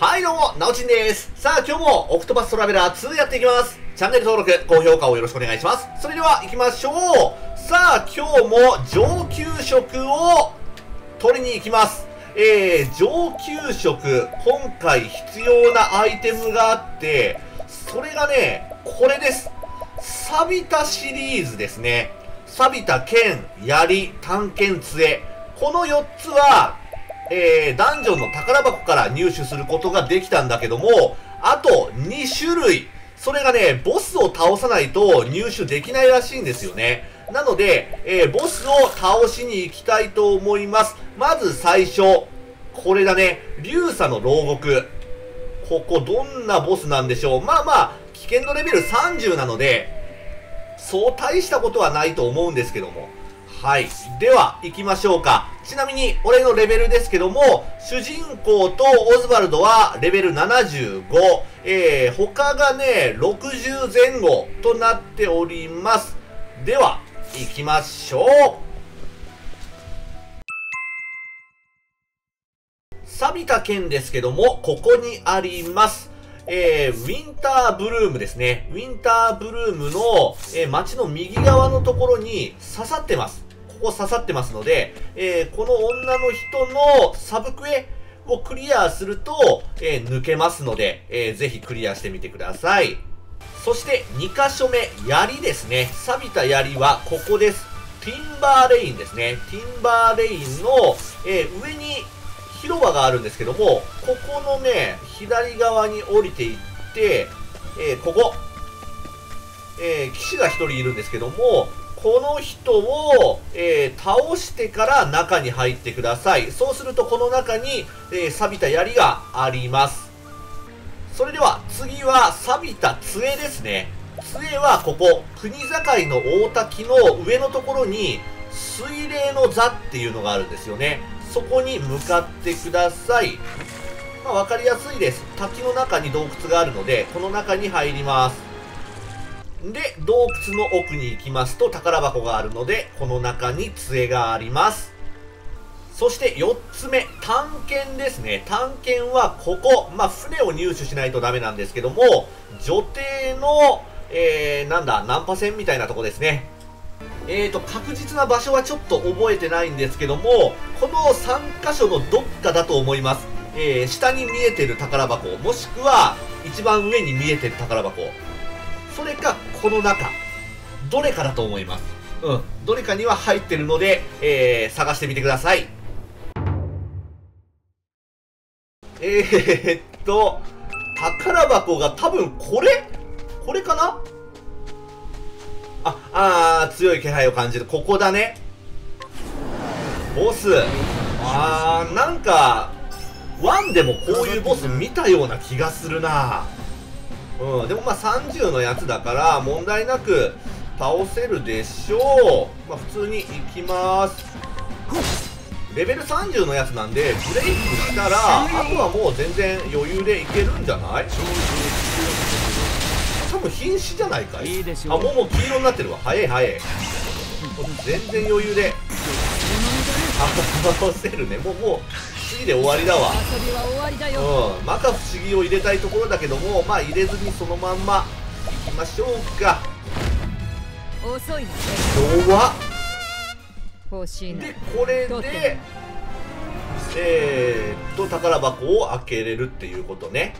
はいどうも、なおちんです。さあ今日もオクトパストラベラー2やっていきます。チャンネル登録、高評価をよろしくお願いします。それでは行きましょう。さあ今日も上級職を取りに行きます。上級職、今回必要なアイテムがあって、それがね、これです。錆びたシリーズですね。錆びた剣、槍、短剣、杖。この4つは、ダンジョンの宝箱から入手することができたんだけども、あと2種類。それがね、ボスを倒さないと入手できないらしいんですよね。なので、ボスを倒しに行きたいと思います。まず最初。これだね。竜砂の牢獄。ここどんなボスなんでしょう。まあまあ、危険度レベル30なので、そう大したことはないと思うんですけども。はい。では、行きましょうか。ちなみに、俺のレベルですけども、主人公とオズバルドはレベル75。他がね、60前後となっております。では、行きましょう。錆びた剣ですけども、ここにあります。ウィンターブルームですね。ウィンターブルームの、街の右側のところに刺さってます。ここ刺さってますので、この女の人のサブクエをクリアすると、抜けますので、ぜひクリアしてみてください。そして2箇所目、槍ですね。錆びた槍はここです。ティンバーレインですね。ティンバーレインの、上に広場があるんですけども、ここのね、左側に降りていって、ここ、騎士が1人いるんですけども、この人を、倒してから中に入ってください。そうするとこの中に、錆びた槍があります。それでは次は錆びた杖ですね。杖はここ、国境の大滝の上のところに、水霊の座っていうのがあるんですよね。そこに向かってください。まあ、わかりやすいです。滝の中に洞窟があるので、この中に入ります。で、洞窟の奥に行きますと宝箱があるので、この中に杖があります。そして4つ目、短剣ですね。短剣はここ、まあ、船を入手しないとダメなんですけども、女帝の、難破船みたいなとこですね。確実な場所はちょっと覚えてないんですけども、この3カ所のどっかだと思います。下に見えてる宝箱、もしくは一番上に見えてる宝箱。それか、この中。どれかだと思います。うん。どれかには入ってるので、探してみてください。宝箱が多分これかな？強い気配を感じる。ここだね。ボス。なんか、1でもこういうボス見たような気がするな。うん、でもまあ30のやつだから、問題なく倒せるでしょう。まあ普通に行きます。レベル30のやつなんで、ブレイクしたら、あとはもう全然余裕でいけるんじゃない？多分瀕死じゃないかい？あ、もう黄色になってるわ。早い。全然余裕で。倒せるね。もう、次で終わりだわ。うん。まか不思議を入れたいところだけども、まあ入れずにそのまんま、いきましょうか。弱っ。で、これで、宝箱を開けれるっていうことね。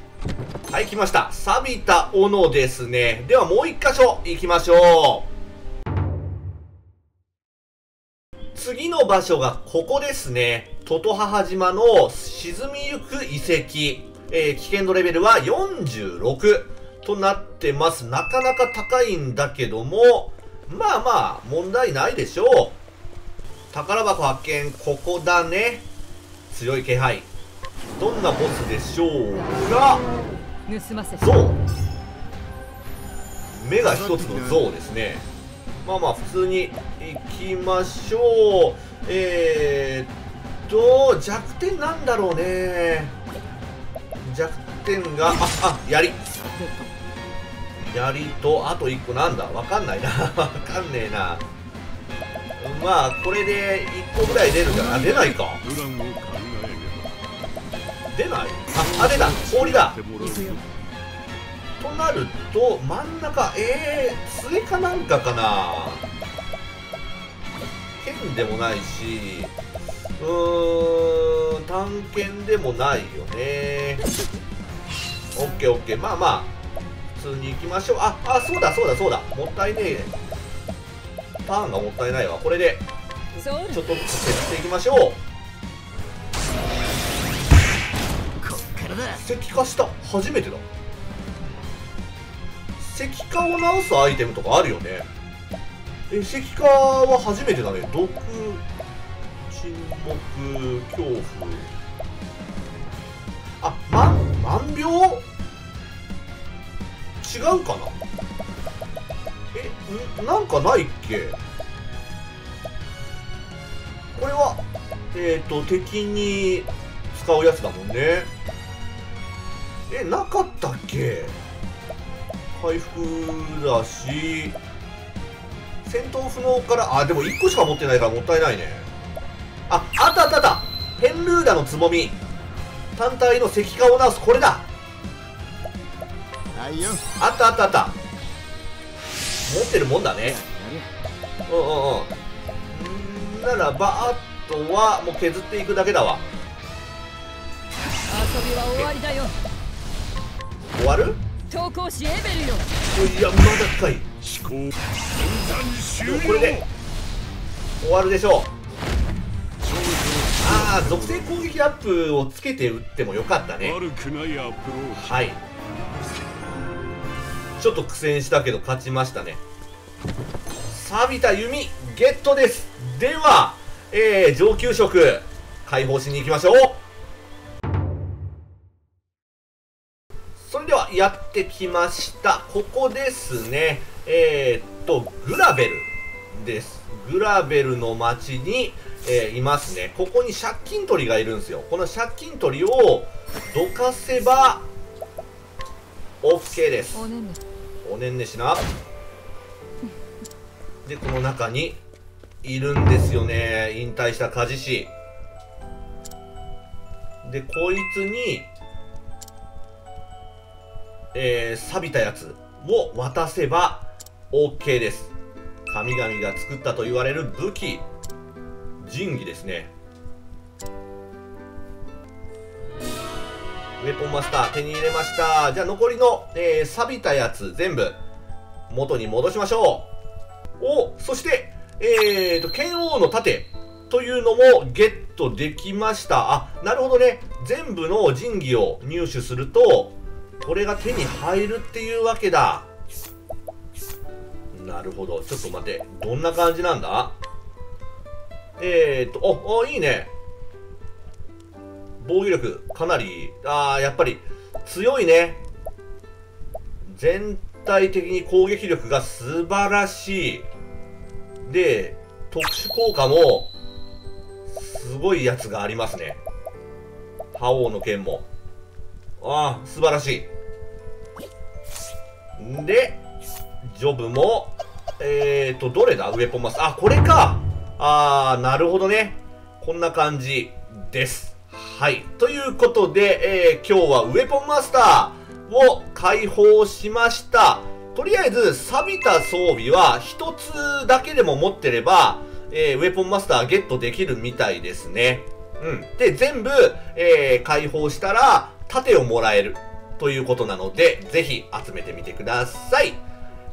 はい、来ました。錆びた斧ですね。では、もう一箇所行きましょう。次の場所がここですね。トトハハ島の沈みゆく遺跡。危険度レベルは46となってます。なかなか高いんだけども、まあまあ、問題ないでしょう。宝箱発見、ここだね。強い気配。どんなボスでしょうか。象。目が一つの象ですね。まあまあ普通に行きましょう。弱点なんだろうね。弱点が、槍。槍と、あと1個なんだ。わかんねえな。まあこれで1個ぐらい出るんじゃない？出ないか。出ない。あ、出た、氷だ。となると真ん中、杖かなんかかな。剣でもないし、探検でもないよね。オッケーオッケー、まあまあ普通に行きましょう。あ、そうだそうだそうだ、もったいねえ、ターンがもったいないわ。これでちょっとずつ減っていきましょう。石化した、初めてだ。石化を直すアイテムとかあるよね。石化は初めてだね。毒、沈黙、恐怖、あ、万病違うかな。なんかないっけこれは。敵に使うやつだもんね。なかったっけ。回復だし、戦闘不能から、でも1個しか持ってないからもったいないね。あったあったあった、ペンルーダのつぼみ、単体の石化を直す、これだ。あったあったあった、持ってるもんだね。ならばあとはもう削っていくだけだわ。遊びは終わりだよ。終わる？投稿しエベルよ。いや、まだかい。思考終了。これで終わるでしょう。属性攻撃アップをつけて打ってもよかったね。悪くないアプローチ。はい、ちょっと苦戦したけど勝ちましたね。錆びた弓ゲットです。では、上級職解放しに行きましょう。それではやってきました。ここですね。グラベルです。グラベルの町に、いますね。ここに借金取りがいるんですよ。この借金取りをどかせば OK です。おねんねしな。で、この中にいるんですよね、引退した鍛冶師で。こいつに、錆びたやつを渡せば OK です。神々が作ったと言われる武器、神器ですね。ウェポンマスター手に入れました。じゃあ残りの、錆びたやつ全部元に戻しましょう。そして剣王の盾というのもゲットできました。なるほどね。全部の神器を入手するとこれが手に入るっていうわけだ。なるほど。ちょっと待て、どんな感じなんだ。いいね。防御力かなり、やっぱり強いね。全体的に攻撃力が素晴らしい。で、特殊効果もすごいやつがありますね。覇王の剣も。素晴らしい。で、ジョブも、どれだ？ウェポンマス。これか。なるほどね。こんな感じです。はい。ということで、今日はウェポンマスターを解放しました。とりあえず、錆びた装備は一つだけでも持ってれば、ウェポンマスターゲットできるみたいですね。で、全部、解放したら、盾をもらえるということなので、ぜひ集めてみてください。